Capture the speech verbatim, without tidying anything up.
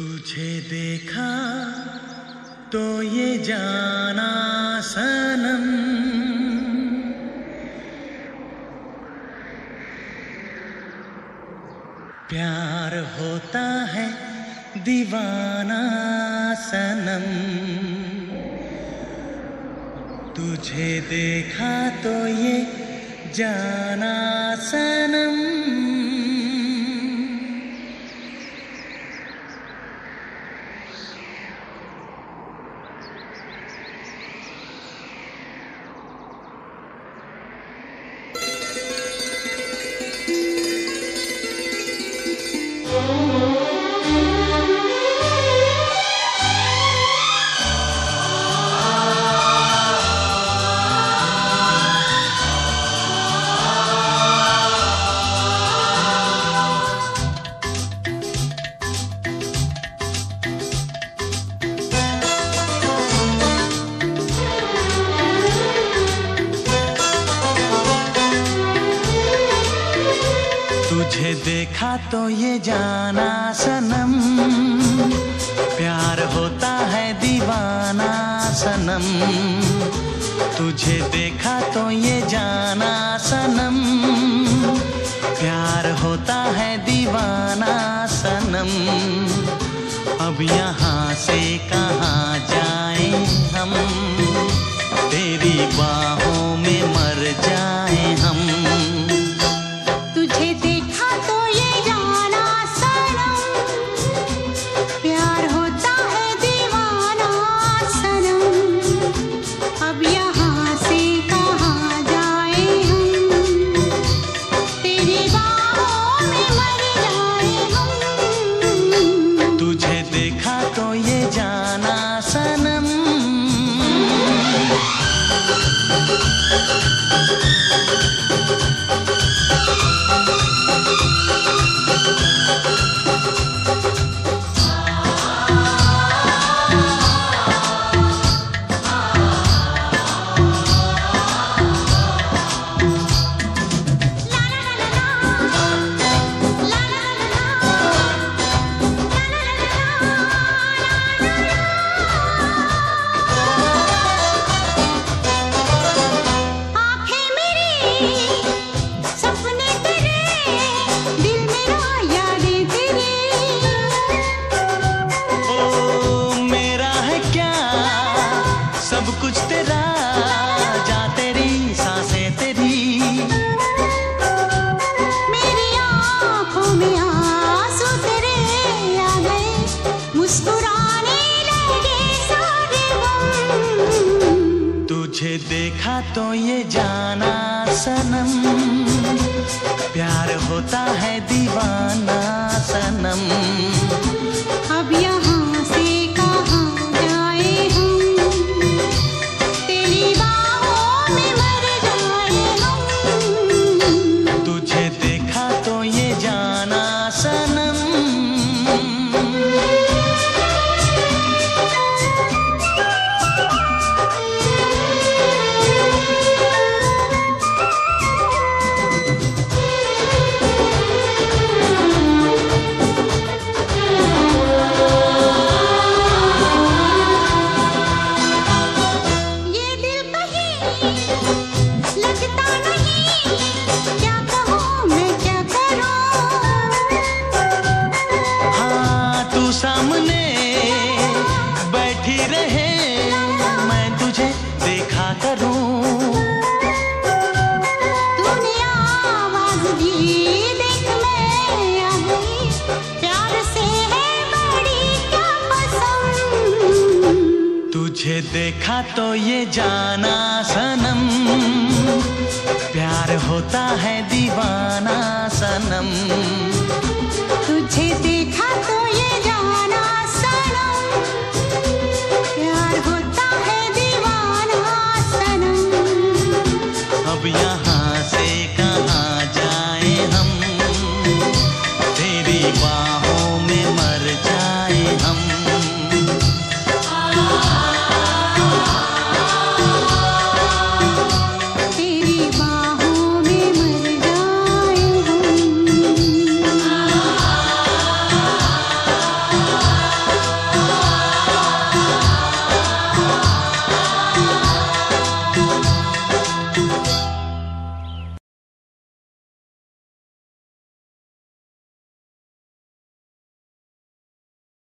तुझे देखा तो ये जाना सनम, प्यार होता है दीवाना सनम। तुझे देखा तो ये जाना सनम, तुझे देखा तो ये जाना सनम, प्यार होता है दीवाना सनम। तुझे देखा तो ये जाना सनम, प्यार होता है दीवाना सनम। अब यहाँ से कहाँ जाएं हम, तेरी बाहों में मर जाएं हम। तुझे तुझे देखा तो ये जाना सनम, प्यार होता है दीवाना सनम। अब यहाँ से कहाँ जाए हम, तेरी बाहों में मर जाए हम। तुझे देखा तो ये जाना सनम। सामने बैठी रहे मैं तुझे देखा करूं, तूने आवाज दी देख मैं आ गई, प्यार से है बड़ी क्या पसंद। तुझे देखा तो ये जाना सनम, प्यार होता है दीवाना सनम। तुझे